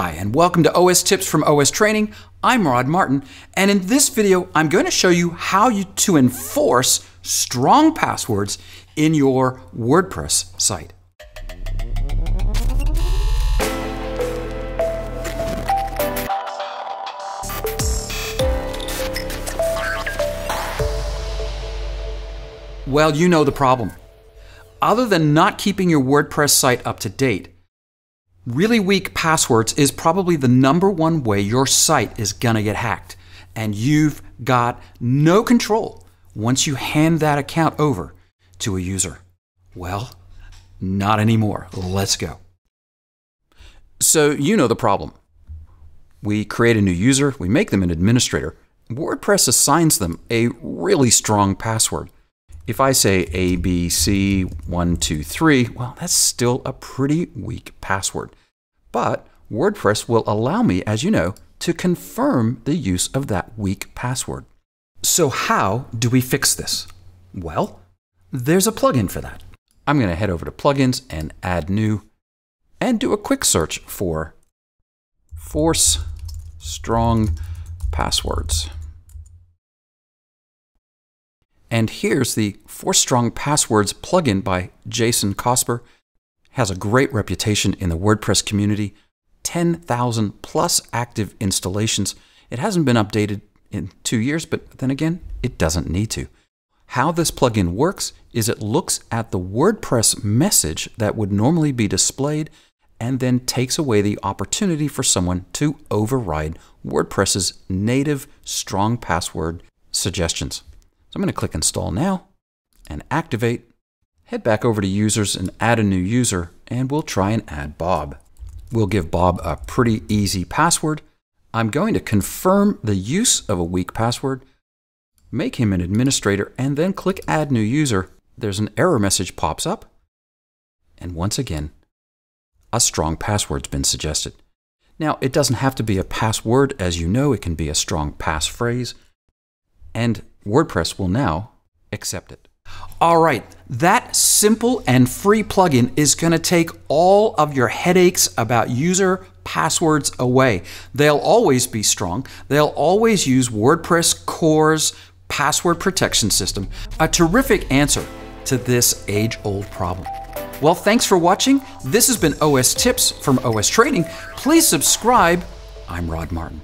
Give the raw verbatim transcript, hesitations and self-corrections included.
Hi, and welcome to O S Tips from O S Training. I'm Rod Martin, and in this video, I'm going to show you how you to enforce strong passwords in your WordPress site. Well, you know the problem. Other than not keeping your WordPress site up to date, really weak passwords is probably the number one way your site is gonna get hacked, and you've got no control once you hand that account over to a user. Well, not anymore. Let's go. So you know the problem. We create a new user, we make them an administrator. WordPress assigns them a really strong password. If I say A B C one two three, well, that's still a pretty weak password. But WordPress will allow me, as you know, to confirm the use of that weak password. So how do we fix this? Well, there's a plugin for that. I'm going to head over to Plugins and Add New and do a quick search for Force Strong Passwords. And here's the Force Strong Passwords plugin by Jason Cosper. Has a great reputation in the WordPress community, ten thousand plus active installations. It hasn't been updated in two years, but then again, it doesn't need to. How this plugin works is it looks at the WordPress message that would normally be displayed and then takes away the opportunity for someone to override WordPress's native strong password suggestions. So I'm going to click Install Now and Activate, head back over to Users and Add a New User, and we'll try and add Bob. We'll give Bob a pretty easy password. I'm going to confirm the use of a weak password, make him an administrator, and then click Add New User. There's an error message pops up, and once again, a strong password's been suggested. Now, it doesn't have to be a password, as you know. It can be a strong passphrase, and WordPress will now accept it. All right, that simple and free plugin is going to take all of your headaches about user passwords away. They'll always be strong. They'll always use WordPress Core's password protection system. A terrific answer to this age-old problem. Well, thanks for watching. This has been O S Tips from O S Training. Please subscribe. I'm Rod Martin.